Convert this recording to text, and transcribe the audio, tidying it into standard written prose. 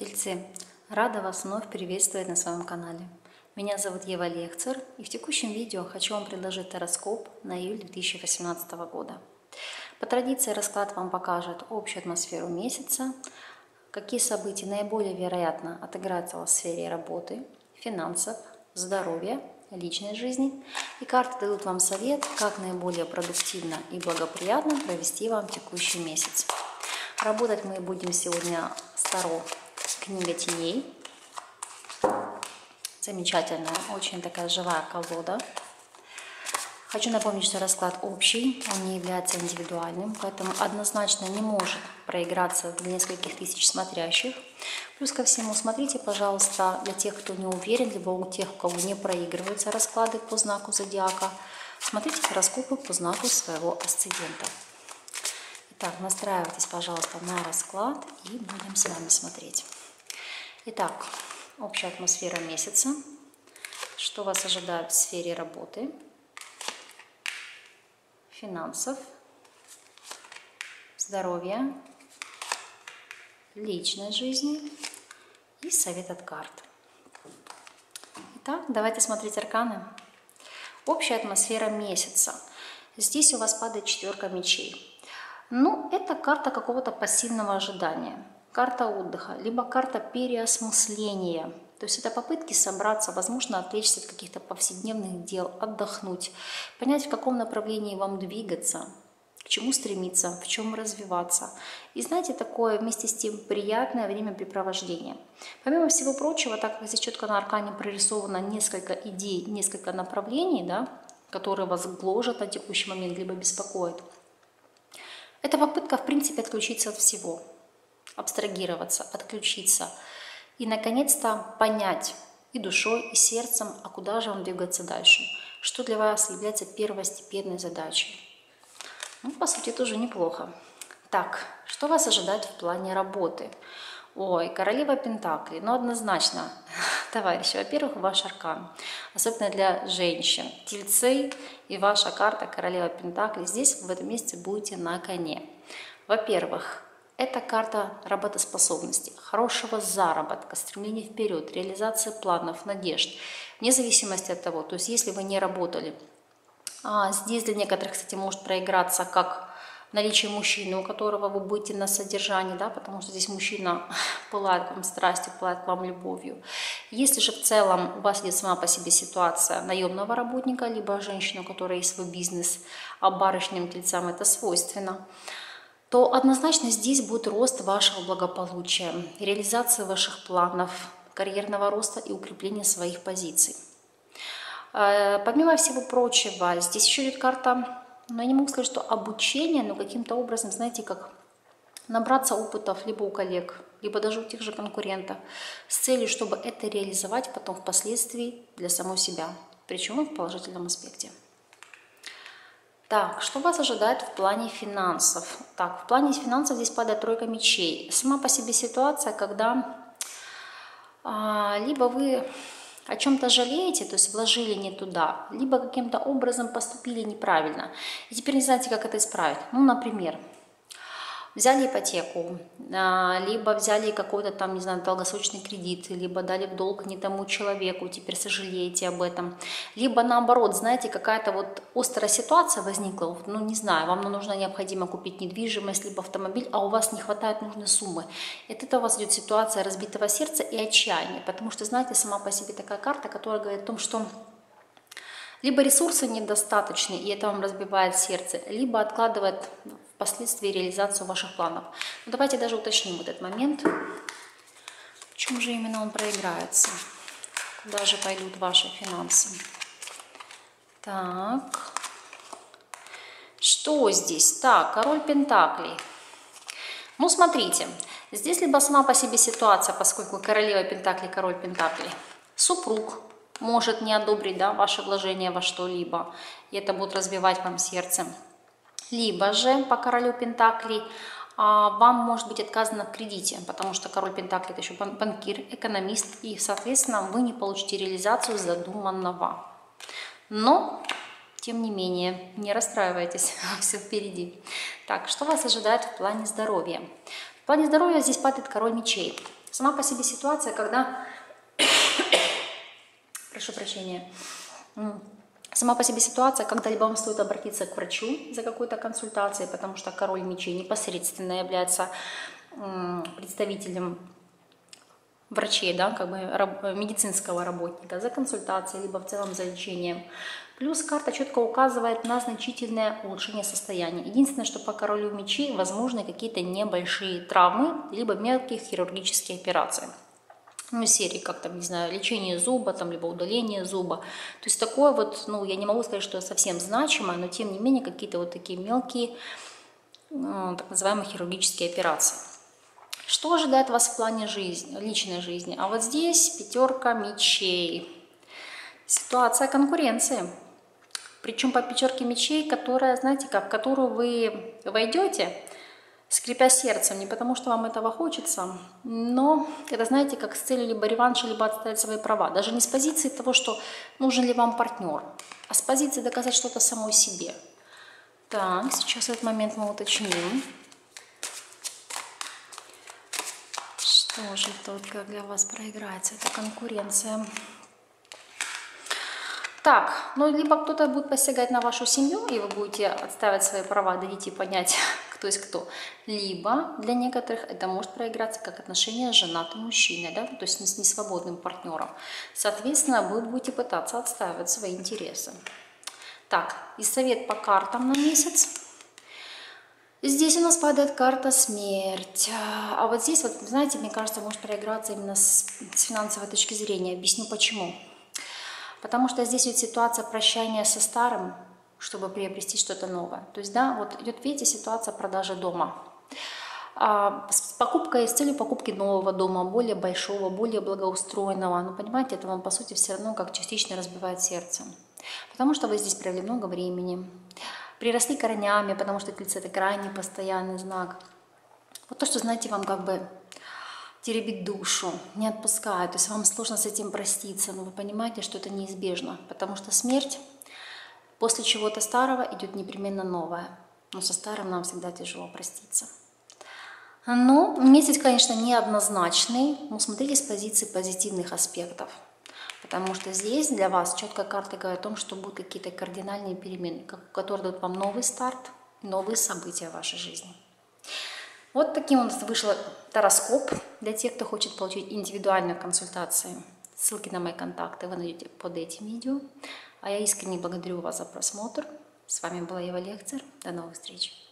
Тельцы, рада вас вновь приветствовать на своем канале. Меня зовут Ева Лехцер, и в текущем видео хочу вам предложить тароскоп на июль 2018 года. По традиции расклад вам покажет общую атмосферу месяца, какие события наиболее вероятно отыграются в сфере работы, финансов, здоровья, личной жизни, и карты дадут вам совет, как наиболее продуктивно и благоприятно провести вам текущий месяц. Работать мы будем сегодня с Таро «Книга Теней». Замечательная, очень такая живая колода. Хочу напомнить, что расклад общий, он не является индивидуальным, поэтому однозначно не может проиграться для нескольких тысяч смотрящих. Плюс ко всему, смотрите, пожалуйста, для тех, кто не уверен, либо у тех, у кого не проигрываются расклады по знаку зодиака, смотрите гороскопы по знаку своего асцидента. Так, настраивайтесь, пожалуйста, на расклад, и будем с вами смотреть. Итак, общая атмосфера месяца. Что вас ожидает в сфере работы, финансов, здоровья, личной жизни и совет от карт. Итак, давайте смотреть арканы. Общая атмосфера месяца. Здесь у вас падает четверка мечей. Ну, это карта какого-то пассивного ожидания, карта отдыха, либо карта переосмысления. То есть это попытки собраться, возможно, отвлечься от каких-то повседневных дел, отдохнуть, понять, в каком направлении вам двигаться, к чему стремиться, в чем развиваться. И знаете, такое вместе с тем приятное времяпрепровождение. Помимо всего прочего, так как здесь четко на аркане прорисовано несколько идей, несколько направлений, да, которые вас гложат на текущий момент, либо беспокоят, это попытка, в принципе, отключиться от всего, абстрагироваться, отключиться и, наконец-то, понять и душой, и сердцем, а куда же вам двигаться дальше, что для вас является первостепенной задачей. Ну, по сути, тоже неплохо. Так, что вас ожидает в плане работы? Ой, королева Пентаклей, ну, однозначно, товарищи, во-первых, ваш аркан, особенно для женщин, тельцы и ваша карта королева Пентаклей, здесь в этом месяце будете на коне. Во-первых, это карта работоспособности, хорошего заработка, стремления вперед, реализации планов, надежд, вне зависимости от того, то есть если вы не работали, здесь для некоторых, кстати, может проиграться как наличие мужчины, у которого вы будете на содержании, да, потому что здесь мужчина пылает к вам страстью, пылает к вам любовью. Если же в целом у вас идет сама по себе ситуация наемного работника, либо женщины, у которой есть свой бизнес, а барышням, тельцам это свойственно, то однозначно здесь будет рост вашего благополучия, реализация ваших планов, карьерного роста и укрепление своих позиций. Помимо всего прочего, здесь еще идет карта... Но я не могу сказать, что обучение, но каким-то образом, знаете, как набраться опытов либо у коллег, либо даже у тех же конкурентов, с целью, чтобы это реализовать потом впоследствии для самой себя, причем в положительном аспекте. Так, что вас ожидает в плане финансов? Так, в плане финансов здесь падает тройка мечей. Сама по себе ситуация, когда либо вы... о чем-то жалеете, то есть вложили не туда, либо каким-то образом поступили неправильно, и теперь не знаете, как это исправить. Ну, например, взяли ипотеку, либо взяли какой-то там, не знаю, долгосрочный кредит, либо дали в долг не тому человеку, теперь сожалеете об этом, либо наоборот, знаете, какая-то вот острая ситуация возникла, ну, не знаю, вам нужно, необходимо купить недвижимость, либо автомобиль, а у вас не хватает нужной суммы. И от этого у вас идет ситуация разбитого сердца и отчаяния, потому что, знаете, сама по себе такая карта, которая говорит о том, что... либо ресурсы недостаточны, и это вам разбивает сердце, либо откладывает впоследствии реализацию ваших планов. Но давайте даже уточним вот этот момент, в чем же именно он проиграется, куда же пойдут ваши финансы. Так, что здесь? Так, король Пентаклей. Ну, смотрите, здесь либо сама по себе ситуация, поскольку королева Пентаклей, король Пентаклей, супруг может не одобрить, да, ваше вложение во что-либо, и это будет разбивать вам сердце. Либо же по королю Пентаклей вам может быть отказано в кредите, потому что король Пентаклей – это еще банкир, экономист, и, соответственно, вы не получите реализацию задуманного. Но, тем не менее, не расстраивайтесь, все впереди. Так, что вас ожидает в плане здоровья? В плане здоровья здесь падает король мечей. Сама по себе ситуация, когда... Прошу прощения. Сама по себе ситуация, когда либо вам стоит обратиться к врачу за какой-то консультацией, потому что король мечей непосредственно является представителем врачей, да, как бы медицинского работника, за консультацией, либо в целом за лечением. Плюс карта четко указывает на значительное улучшение состояния. Единственное, что по королю мечей возможны какие-то небольшие травмы, либо мелкие хирургические операции. Ну, серии, как там, не знаю, лечение зуба, там, либо удаление зуба. То есть такое вот, ну, я не могу сказать, что совсем значимое, но тем не менее какие-то вот такие мелкие, так называемые хирургические операции. Что ожидает вас в плане жизни, личной жизни? А вот здесь пятерка мечей. Ситуация конкуренции. Причем по пятерке мечей, которая, знаете, как, в которую вы войдете, скрипя сердцем, не потому что вам этого хочется, но это, знаете, как с целью либо реванша, либо отстоять свои права. Даже не с позиции того, что нужен ли вам партнер, а с позиции доказать что-то самой себе. Так, сейчас этот момент мы уточним. Что же только для вас проиграется? Это конкуренция. Так, ну либо кто-то будет посягать на вашу семью, и вы будете отставить свои права, дадите понять, кто есть кто. Либо для некоторых это может проиграться как отношение с женатым мужчиной, да? То есть с несвободным партнером. Соответственно, вы будете пытаться отстаивать свои интересы. Так, и совет по картам на месяц. Здесь у нас падает карта смерть. А вот здесь, вот, знаете, мне кажется, может проиграться именно с финансовой точки зрения. Объясню почему. Потому что здесь ведь ситуация прощания со старым, чтобы приобрести что-то новое. То есть, да, вот идет, видите, ситуация продажи дома. С покупкой, с целью покупки нового дома, более большого, более благоустроенного. Ну, понимаете, это вам, по сути, все равно как частично разбивает сердце. Потому что вы здесь провели много времени. Приросли корнями, потому что Телец – это крайне постоянный знак. Вот то, что, знаете, вам как бы... теребит душу, не отпускает, то есть вам сложно с этим проститься, но вы понимаете, что это неизбежно, потому что смерть, после чего-то старого идет непременно новое, но со старым нам всегда тяжело проститься. Ну, месяц, конечно, неоднозначный, но смотрите с позиции позитивных аспектов, потому что здесь для вас четкая карта говорит о том, что будут какие-то кардинальные перемены, которые дают вам новый старт, новые события в вашей жизни. Вот таким у нас вышел тароскоп для тех, кто хочет получить индивидуальную консультацию. Ссылки на мои контакты вы найдете под этим видео. А я искренне благодарю вас за просмотр. С вами была Ева Лехцер. До новых встреч!